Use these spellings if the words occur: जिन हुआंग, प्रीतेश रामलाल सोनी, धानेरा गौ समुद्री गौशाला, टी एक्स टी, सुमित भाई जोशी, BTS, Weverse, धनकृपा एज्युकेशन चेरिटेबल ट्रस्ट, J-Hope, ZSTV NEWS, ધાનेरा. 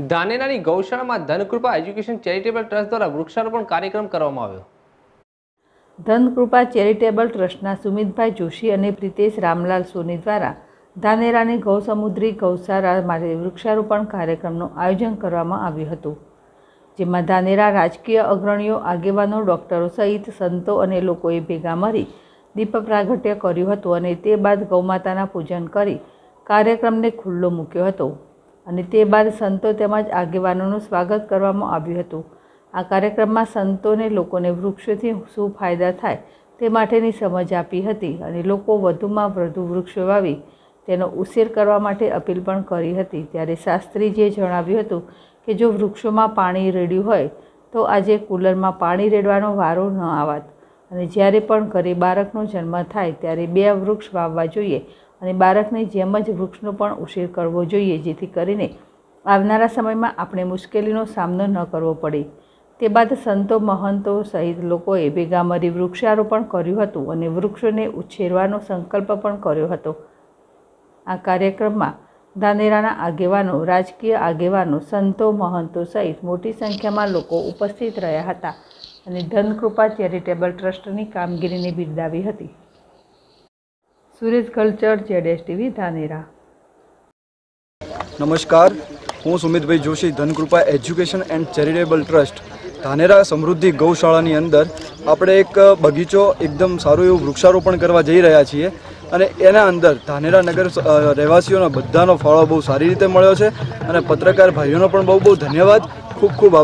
धानेरा गौशाला में धनकृपा एज्युकेशन चेरिटेबल ट्रस्ट द्वारा वृक्षारोपण कार्यक्रम करवामां आव्यो। धनकृपा चेरिटेबल ट्रस्टना सुमित भाई जोशी और प्रीतेश रामलाल सोनी द्वारा धानेरा गौ समुद्री गौशाला में वृक्षारोपण कार्यक्रम आयोजन करवामां आव्युं हतुं, जेमां धानेरा राजकीय अग्रणीओ, आगेवानो, डॉक्टरो सहित संतो अने लोकोए भेगा मळी दीप प्रागट्य कर्युं हतुं अने ते बाद गौमाताना पूजन करी कार्यक्रमने खुल्लो मूक्यो हतो अने ते बाद संतो तेमज आगेवानोनुं स्वागत करवामां आव्युं हतुं। आ कार्यक्रम में संतों ने लोगों ने वृक्षों से शू फायदा थाय ते माटेनी समझ आपी हती अने लोको वधुमां वधु वृक्षो वावी तेनो उछेर करवा माटे अपील पण करी हती। त्यारे शास्त्रीजीए जणाव्युं हतुं के जो वृक्षों में पाणी रेड्युं होय तो आजे कूलर में पाणी रेडवानो वारो न आवत अने ज्यारे पण घरे बाळकनो जन्म थाय त्यारे बे वृक्ष वाववा जोईए अने बाळकने जेम ज वृक्षनो पण उछेर करवो जोईए, जेथी करीने आवनारा समयमां आपणे मुश्केलीनो सामनो न करवो पडे। ते बाद संतो महंतो सहित लोकोए भेगा मरी वृक्षारोपण कर्युं हतुं अने वृक्षोने उछेरवानो संकल्प पण कर्यो हतो। आ कार्यक्रम में धानेराना आगेवानो, राजकीय आगेवानो, संतो महंतो सहित मोटी संख्या में लोको उपस्थित रह्या हता अने धनकृपा चेरिटेबल ट्रस्टनी कामगीरीने बिरदावी हती। सुरेश कल्चर, ZSTV, धानेरा। नमस्कार, हूँ सुमित भाई जोशी, Dhankrupa education and charitable trust. Dhanera समृद्धि गौशालानी अंदर आपणे एक बगीचो एकदम सारू एवं वृक्षारोपण करवा जई रह्या छीए अने एना अंदर धानेरा नगर रहवासीओनो बधानो फाळो बहुत सारी रीते मळ्यो छे अने पत्रकार भाईओनो पण बहुत बहुत धन्यवाद, खूब खूब आभार।